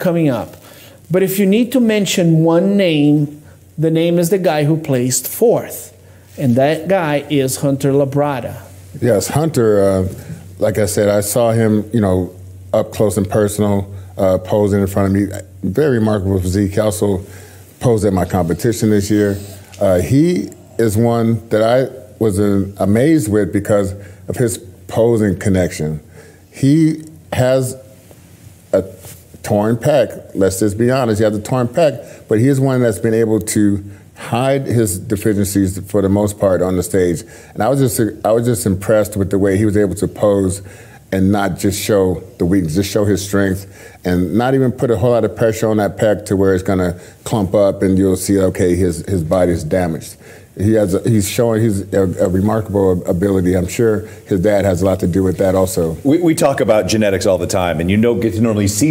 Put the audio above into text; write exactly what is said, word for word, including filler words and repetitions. coming up. But if you need to mention one name, the name is the guy who placed fourth. And that guy is Hunter Labrada. Yes, Hunter, uh, like I said, I saw him, you know, up close and personal, uh, posing in front of me. Very remarkable physique. He also posed at my competition this year. Uh, he is one that I was uh, amazed with because of his posing connection. He has a torn pec, let's just be honest. He has a torn pec, but he is one that's been able to hide his deficiencies for the most part on the stage. And I was just I was just impressed with the way he was able to pose and not just show the weakness, just show his strength and not even put a whole lot of pressure on that pec to where it's gonna clump up and you'll see, okay, his, his body is damaged. He has a, he's showing he's a, a remarkable ability. I'm sure his dad has a lot to do with that also. We, we talk about genetics all the time, and you don't get to normally see